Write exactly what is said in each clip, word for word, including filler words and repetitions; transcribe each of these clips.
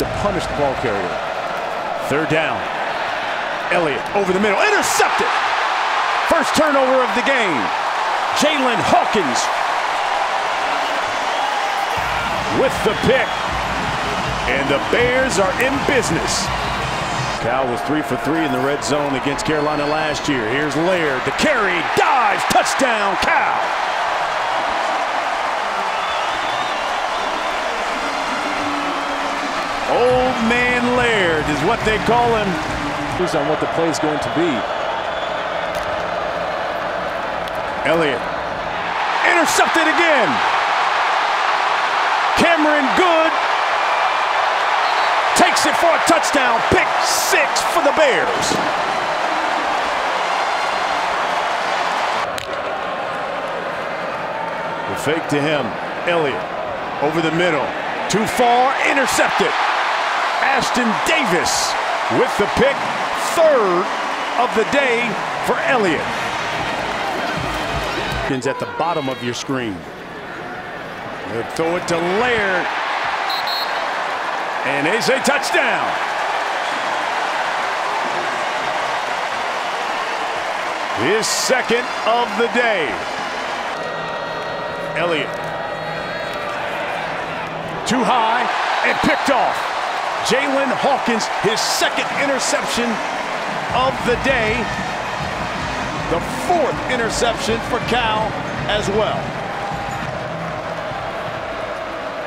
to punish the ball carrier. Third down. Elliott over the middle. Intercepted. First turnover of the game. Jalen Hawkins with the pick. And the Bears are in business. Cal was three for three in the red zone against Carolina last year. Here's Laird. The carry. Dives. Touchdown, Cal. Old man Laird is what they call him. Here's on what the play is going to be. Elliott. Intercepted again. Cameron Good takes it for a touchdown. Pick six for the Bears. The fake to him. Elliott over the middle. Too far. Intercepted. Ashton Davis with the pick. Third of the day for Elliott. At the bottom of your screen. They'll throw it to Laird. And they say touchdown. His second of the day. Elliott. Too high and picked off. Jalen Hawkins, his second interception of the day. The fourth interception for Cal as well.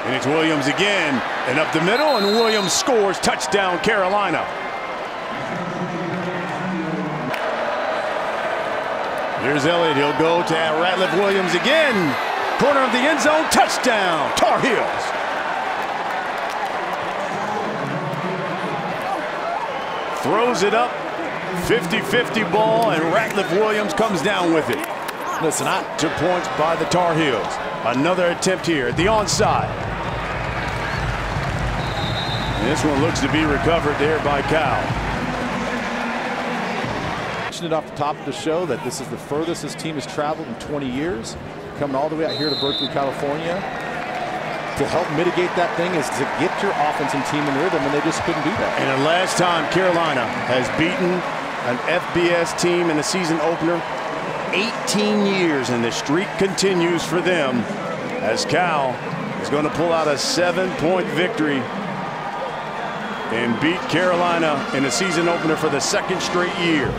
And it's Williams again, and up the middle, and Williams scores. Touchdown, Carolina. Here's Elliott. He'll go to Ratliff Williams again. Corner of the end zone. Touchdown, Tar Heels. Throws it up. fifty fifty ball, and Ratliff Williams comes down with it. Listen, I two points by the Tar Heels. Another attempt here at the onside. This one looks to be recovered there by Cal. I mentioned it off the top of the show that this is the furthest this team has traveled in twenty years. Coming all the way out here to Berkeley, California. To help mitigate that thing is to get your offense and team in rhythm, and they just couldn't do that. And the last time Carolina has beaten an F B S team in a season opener, eighteen years, and the streak continues for them as Cal is going to pull out a seven-point victory and beat Carolina in a season opener for the second straight year.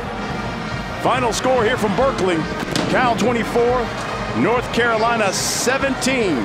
Final score here from Berkeley. Cal twenty-four, North Carolina seventeen.